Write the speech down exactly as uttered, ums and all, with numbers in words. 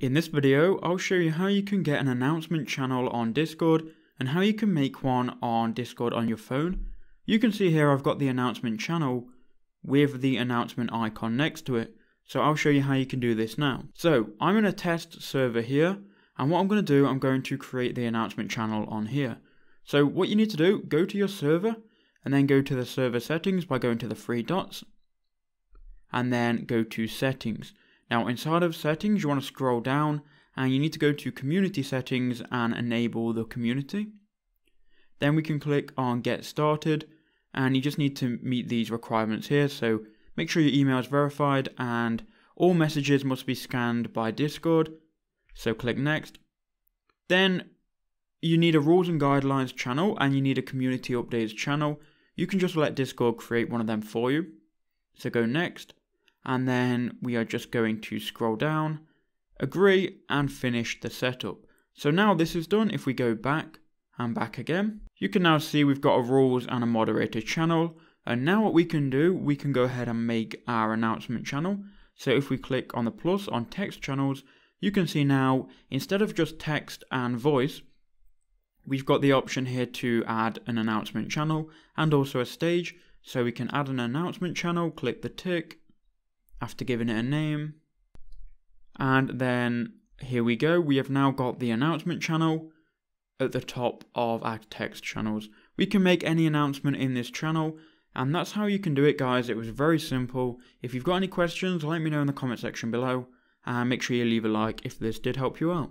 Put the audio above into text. In this video, I'll show you how you can get an announcement channel on Discord and how you can make one on Discord on your phone. You can see here I've got the announcement channel with the announcement icon next to it. So I'll show you how you can do this now. So I'm in a test server here, and what I'm going to do, I'm going to create the announcement channel on here. So what you need to do, go to your server and then go to the server settings by going to the three dots and then go to settings. Now inside of settings, you want to scroll down and you need to go to community settings and enable the community. Then we can click on get started and you just need to meet these requirements here. So make sure your email is verified and all messages must be scanned by Discord. So click next. Then you need a rules and guidelines channel and you need a community updates channel. You can just let Discord create one of them for you. So go next. And then we are just going to scroll down, agree, and finish the setup. So now this is done. If we go back and back again, you can now see we've got a rules and a moderator channel. And now what we can do, we can go ahead and make our announcement channel. So if we click on the plus on text channels, you can see now, instead of just text and voice, we've got the option here to add an announcement channel and also a stage. So we can add an announcement channel, click the tick, after giving it a name, and then here we go, we have now got the announcement channel at the top of our text channels. We can make any announcement in this channel, and that's how you can do it, guys. It was very simple. If you've got any questions, let me know in the comment section below, and make sure you leave a like if this did help you out.